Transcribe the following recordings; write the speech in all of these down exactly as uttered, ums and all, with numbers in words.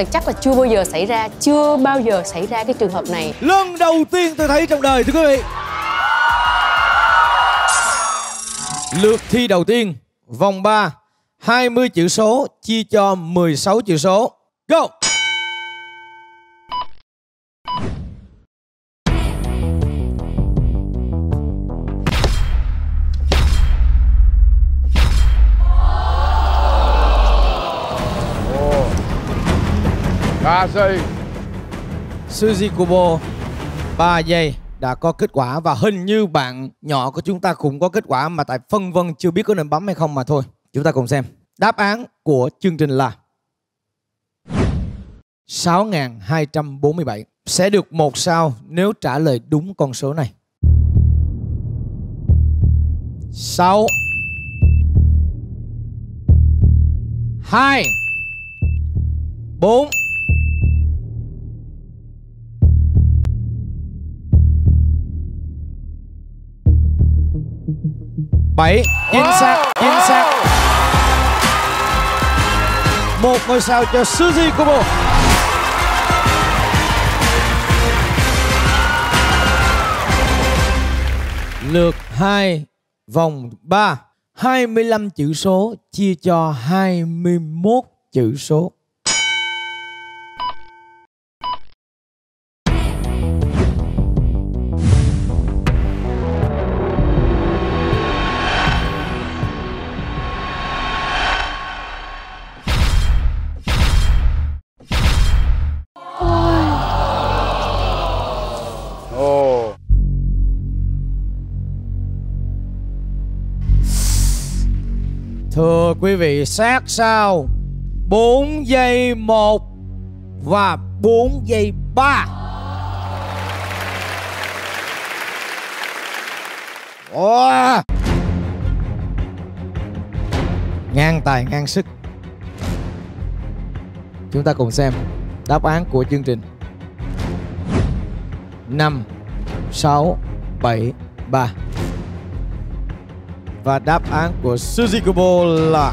là chắc là chưa bao giờ xảy ra, chưa bao giờ xảy ra cái trường hợp này. Lần đầu tiên tôi thấy trong đời thưa quý vị. Lượt thi đầu tiên, vòng ba, hai mươi chữ số chia cho mười sáu chữ số. Go! Ba giây. Suzuki Kubo ba giây đã có kết quả. Và hình như bạn nhỏ của chúng ta cũng có kết quả, mà tại phân vân chưa biết có nên bấm hay không mà thôi. Chúng ta cùng xem. Đáp án của chương trình là sáu nghìn hai trăm bốn mươi bảy. Sẽ được một sao nếu trả lời đúng con số này. Sáu hai bốn. Bảy. Chính xác, chính xác. Một ngôi sao cho Suzuki Kubo. Lượt hai, vòng ba, hai mươi lăm chữ số chia cho hai mươi mốt chữ số. Thưa quý vị, sát sao bốn giây một và bốn giây ba. Oh. Ngang tài ngang sức. Chúng ta cùng xem đáp án của chương trình. Năm sáu bảy ba. Và đáp án của Suzuki Kubo là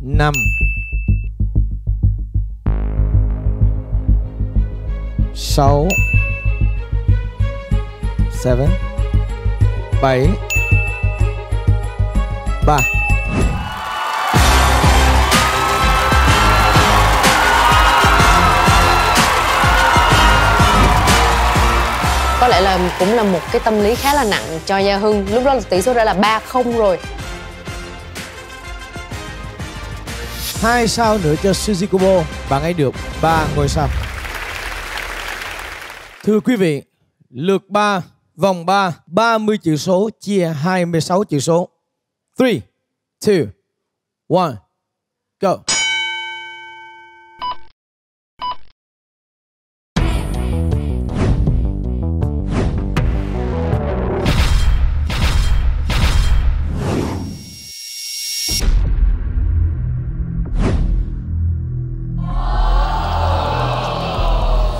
năm sáu bảy ba. Có lẽ là cũng là một cái tâm lý khá là nặng cho Gia Hưng. Lúc đó tỷ số đã là ba không rồi. Hai sao nữa cho Suzuki Kubo. Bạn ấy được ba ngôi sao. Thưa quý vị, lượt ba, vòng ba, ba mươi chữ số chia hai mươi sáu chữ số. Three two one go.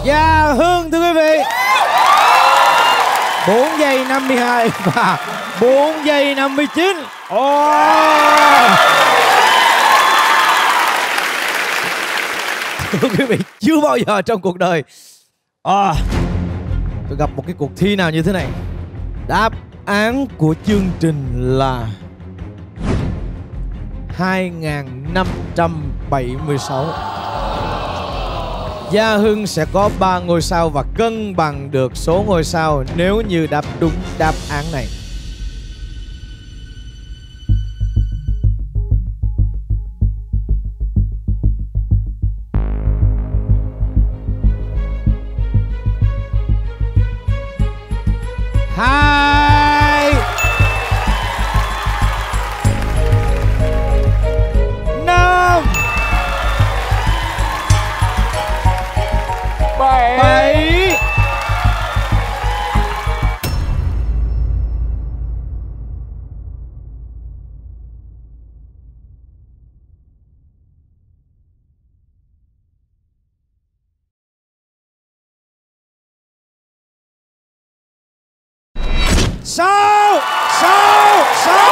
Gia Hưng thưa quý vị, bốn giây năm mươi hai và bốn giây năm mươi chín. Oh. Thưa quý vị, chưa bao giờ trong cuộc đời à, tôi gặp một cái cuộc thi nào như thế này. Đáp án của chương trình là hai nghìn năm trăm bảy mươi sáu. Gia Hưng sẽ có ba ngôi sao và cân bằng được số ngôi sao nếu như đáp đúng đáp án này. Hai năm bảy. Sáu sáu sáu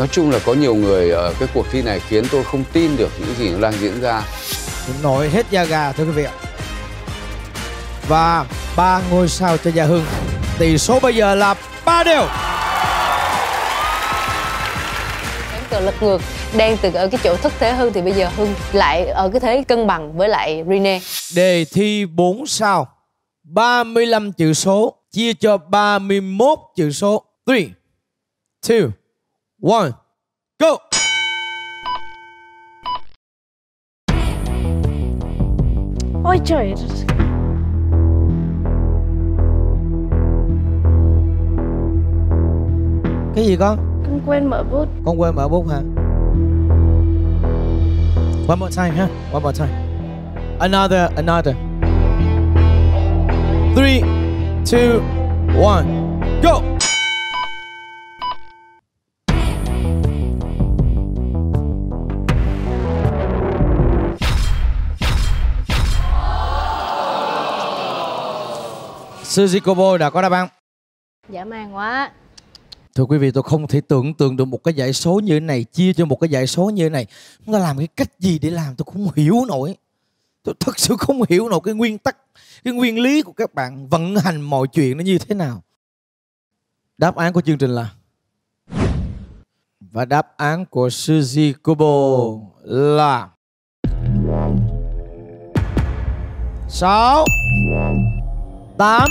Nói chung là có nhiều người ở cái cuộc thi này khiến tôi không tin được những gì nó đang diễn ra. Nổi hết da gà thưa quý vị ạ. Và ba ngôi sao cho Gia Hưng. Tỷ số bây giờ là ba đều. Cờ lật ngược đang từ ở cái chỗ thất thế hơn thì bây giờ Hưng lại ở cái thế cân bằng với lại Rinne. Đề thi bốn sao, ba mươi lăm chữ số chia cho ba mươi mốt chữ số. Three two one go. Ôi trời. Cái gì con? Con quên mở bút. Con quên mở bút hả? One more time ha. Huh? One more time. Another, another. Three, two, one, go. Suzuki Kubo đã có đáp án. Dã man quá. Thưa quý vị, tôi không thể tưởng tượng được một cái dãy số như thế này chia cho một cái dãy số như thế này. Chúng ta làm cái cách gì để làm tôi không hiểu nổi. Tôi thật sự không hiểu nổi cái nguyên tắc, cái nguyên lý của các bạn vận hành mọi chuyện nó như thế nào. Đáp án của chương trình là... Và đáp án của Suzuki Kubo là... sáu tám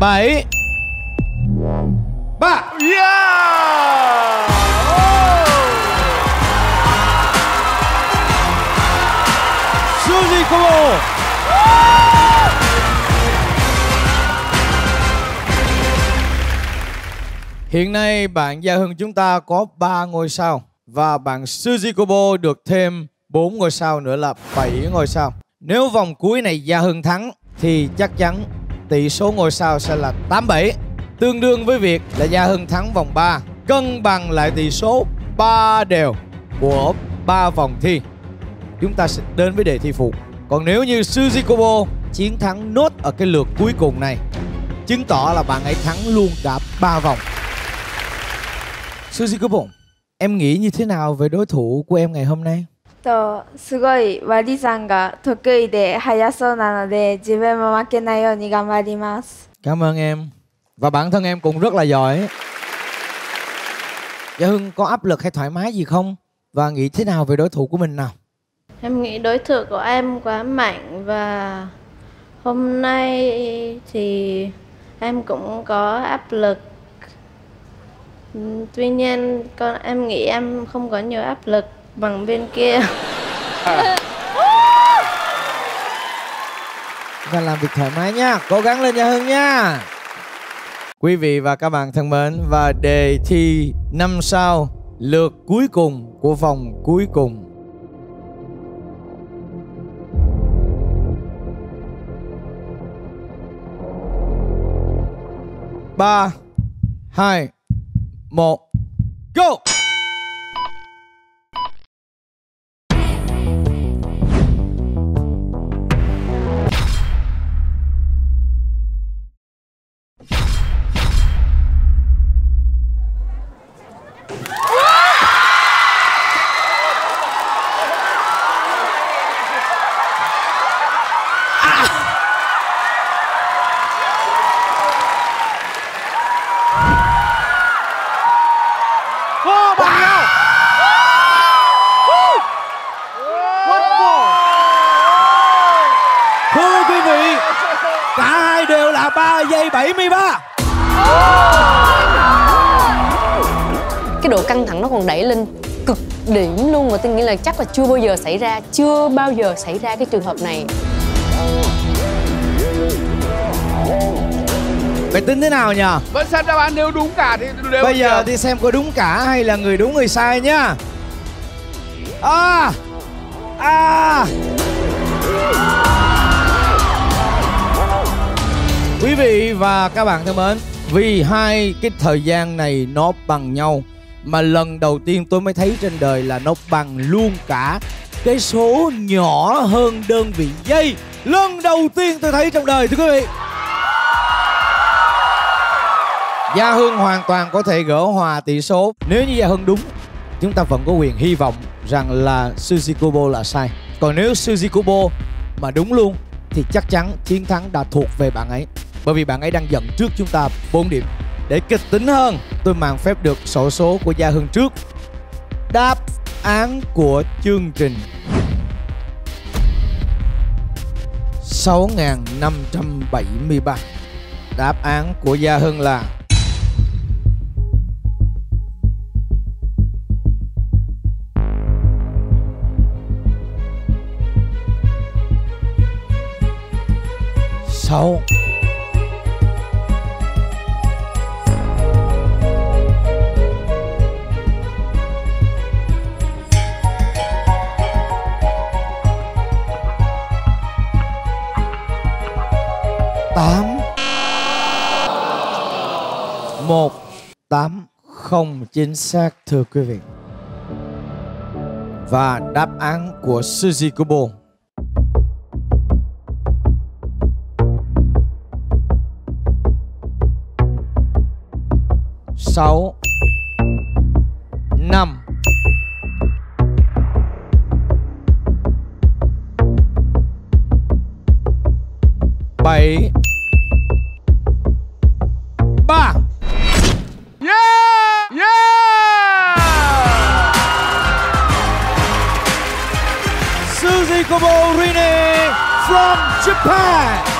bảy ba. Yeah! Oh! Suzuki Kubo. Hiện nay bạn Gia Hưng chúng ta có ba ngôi sao và bạn Suzuki Kubo được thêm bốn ngôi sao nữa là bảy ngôi sao. Nếu vòng cuối này Gia Hưng thắng thì chắc chắn tỷ số ngôi sao sẽ là tám bảy, tương đương với việc là Gia Hưng thắng vòng ba, cân bằng lại tỷ số ba đều của ba vòng thi. Chúng ta sẽ đến với đề thi phụ. Còn nếu như Suzuki Kubo chiến thắng nốt ở cái lượt cuối cùng này, chứng tỏ là bạn ấy thắng luôn cả ba vòng. Suzuki Kubo, em nghĩ như thế nào về đối thủ của em ngày hôm nay? すごいワリさんが得意で速そうなので自分も負けないように頑張ります。 Cảm ơn em. Và bản thân em cũng rất là giỏi. Gia Hưng có áp lực hay thoải mái gì không? Và nghĩ thế nào về đối thủ của mình nào? Em nghĩ đối thủ của em quá mạnh và hôm nay thì em cũng có áp lực. Tuy nhiên con em nghĩ em không có nhiều áp lực bằng bên kia. À. Và làm việc thoải mái nha. Cố gắng lên Gia Hưng nha. Quý vị và các bạn thân mến, và đề thi năm sao, lượt cuối cùng của vòng cuối cùng. ba hai một go. ba giây bảy mươi ba. Cái độ căng thẳng nó còn đẩy lên cực điểm luôn. Mà tôi nghĩ là chắc là chưa bao giờ xảy ra, chưa bao giờ xảy ra cái trường hợp này. Phải tính thế nào nhờ? Vẫn xem đáp án nếu đúng cả thì đều. Bây giờ thì xem có đúng cả hay là người đúng người sai nhá. À À Quý vị và các bạn thân mến, vì hai cái thời gian này nó bằng nhau mà lần đầu tiên tôi mới thấy trên đời là nó bằng luôn cả cái số nhỏ hơn đơn vị giây. Lần đầu tiên tôi thấy trong đời thưa quý vị. Gia Hưng hoàn toàn có thể gỡ hòa tỷ số. Nếu như Gia Hưng đúng, chúng ta vẫn có quyền hy vọng rằng là Suzuki Kubo là sai. Còn nếu Suzuki Kubo mà đúng luôn thì chắc chắn chiến thắng đã thuộc về bạn ấy. Bởi vì bạn ấy đang dẫn trước chúng ta bốn điểm. Để kịch tính hơn, tôi mang phép được xổ số của Gia Hưng trước. Đáp án của chương trình sáu nghìn năm trăm bảy mươi ba. Đáp án của Gia Hưng là sáu. tám không chính xác thưa quý vị. Và đáp án của Suzuki Kubo sáu năm. Bảy ba. Yeah! Yeah! Suzuki Kubo Rinne from Japan.